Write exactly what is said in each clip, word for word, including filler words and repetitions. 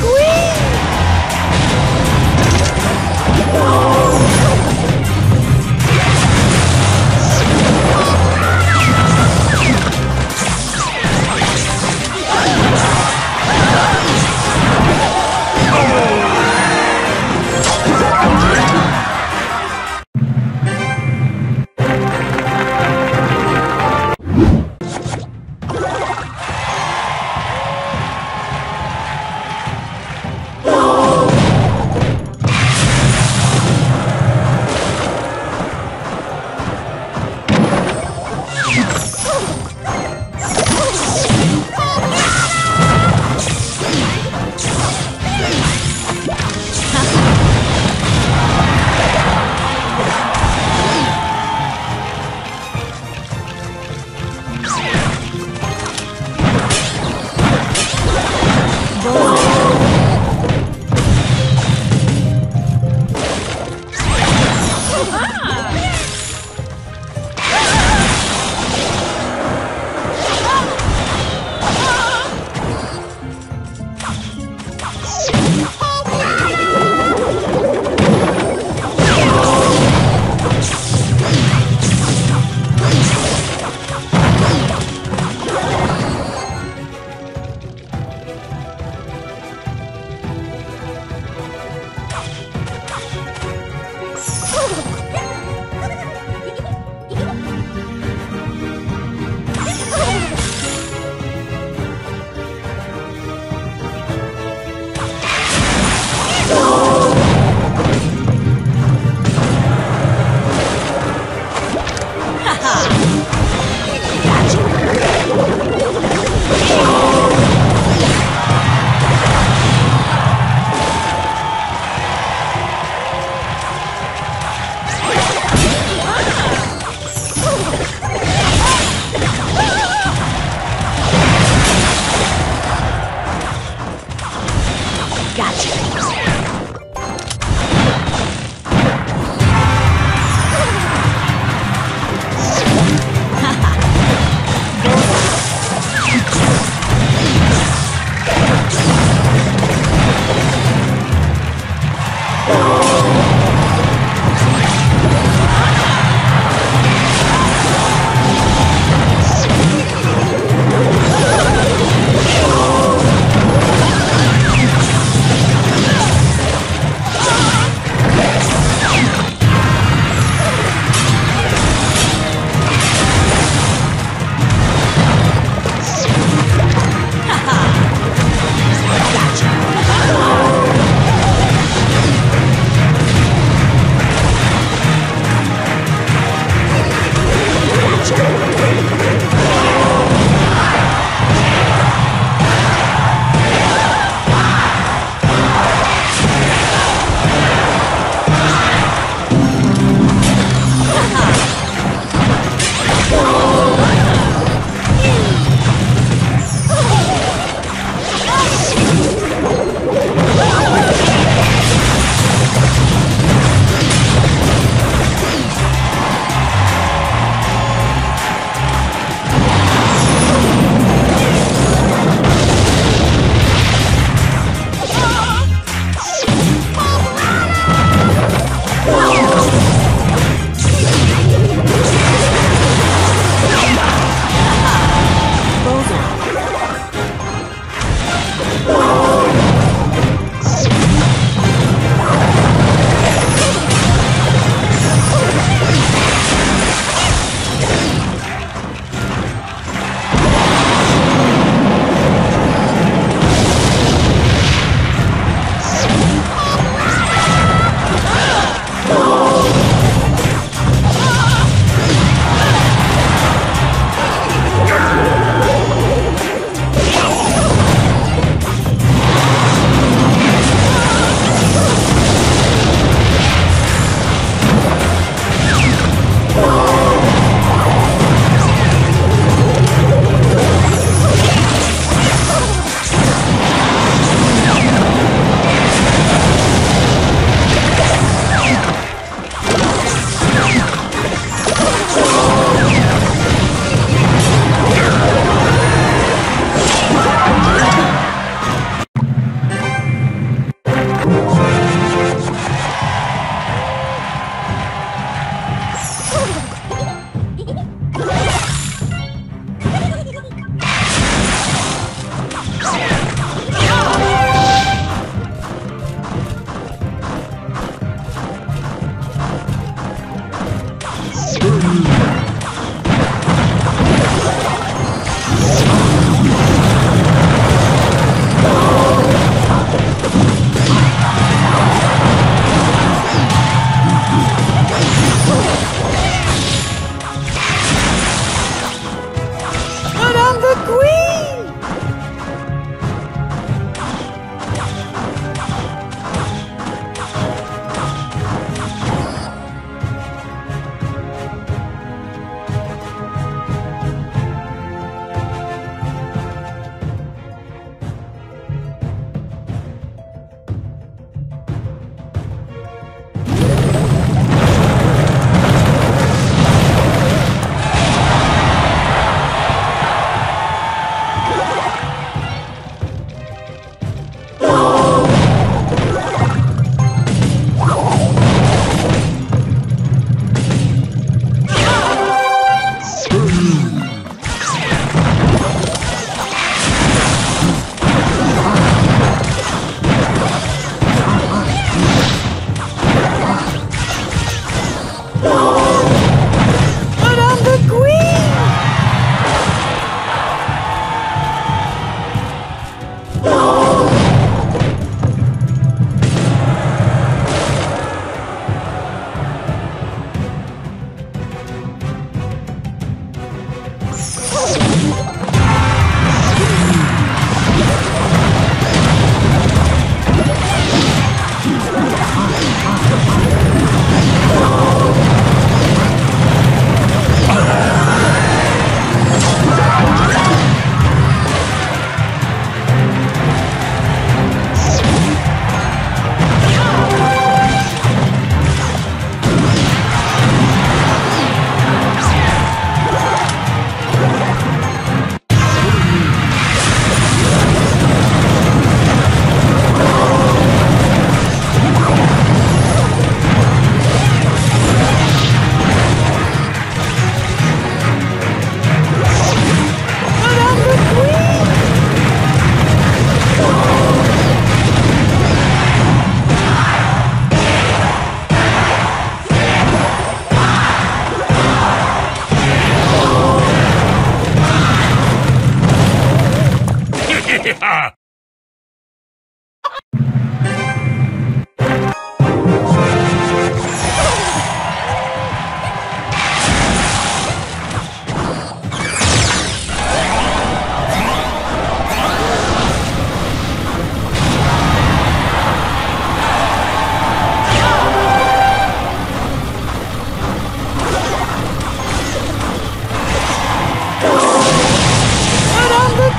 Queen!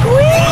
Queen!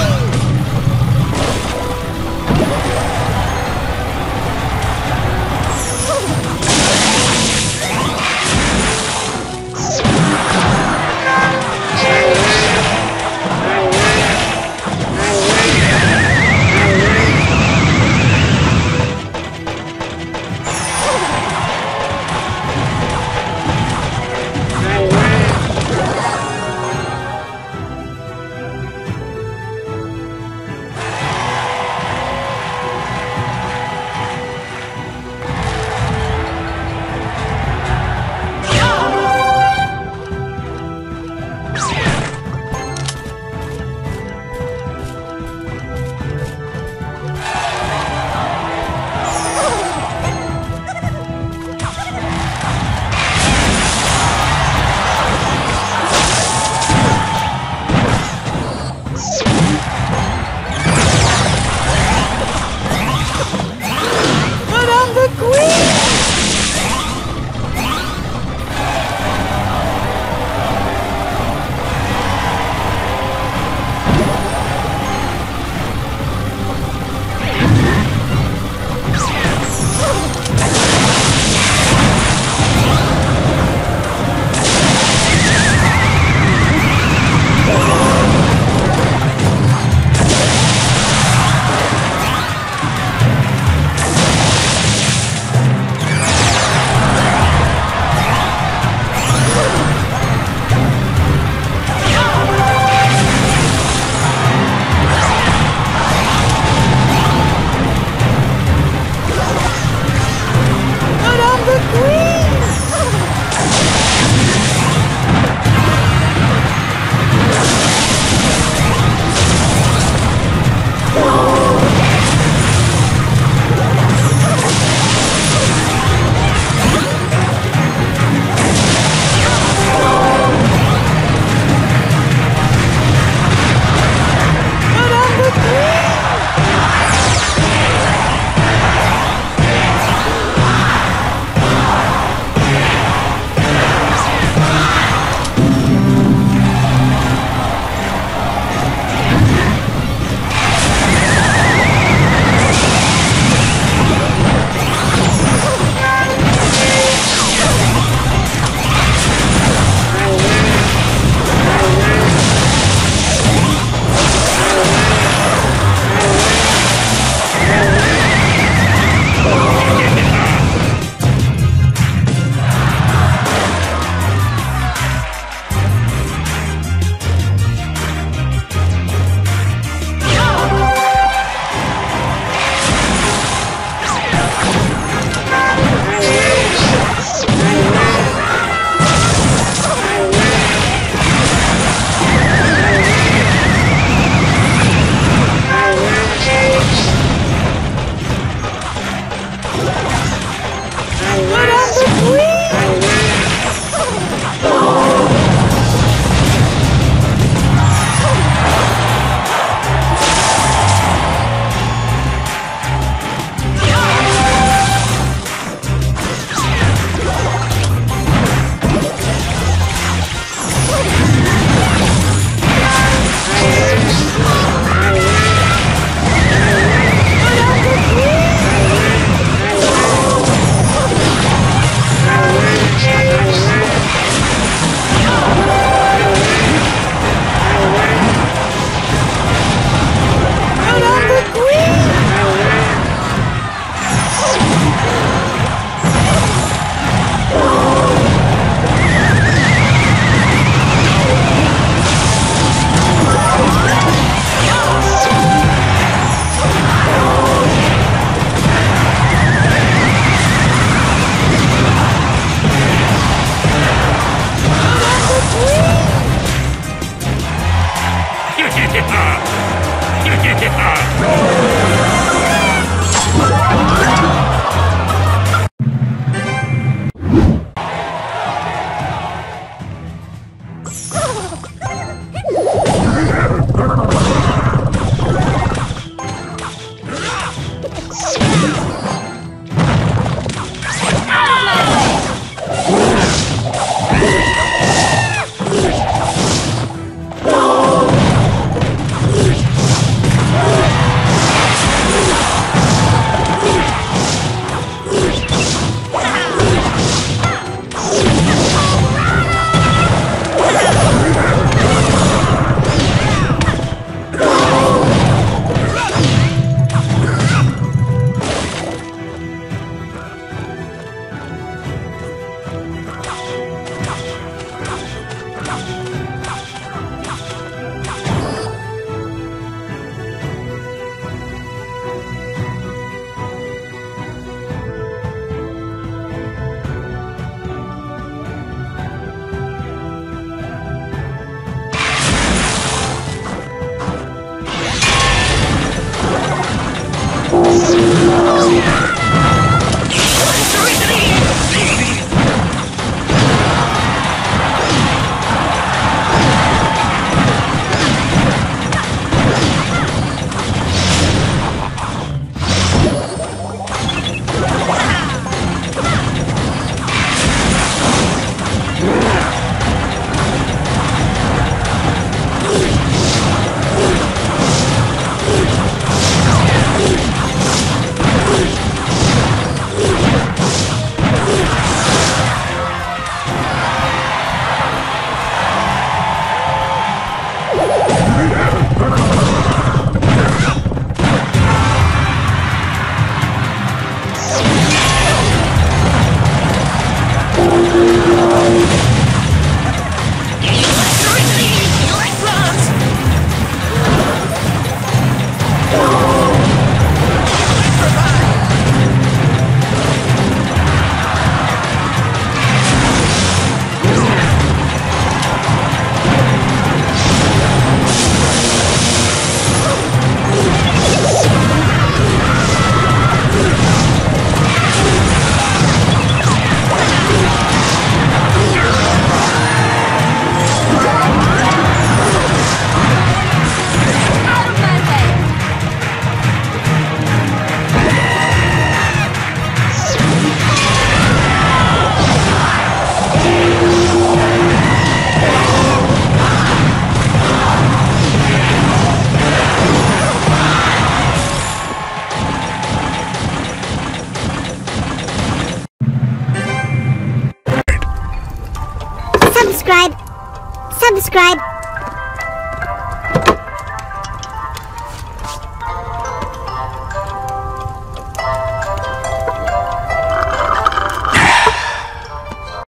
Subscribe.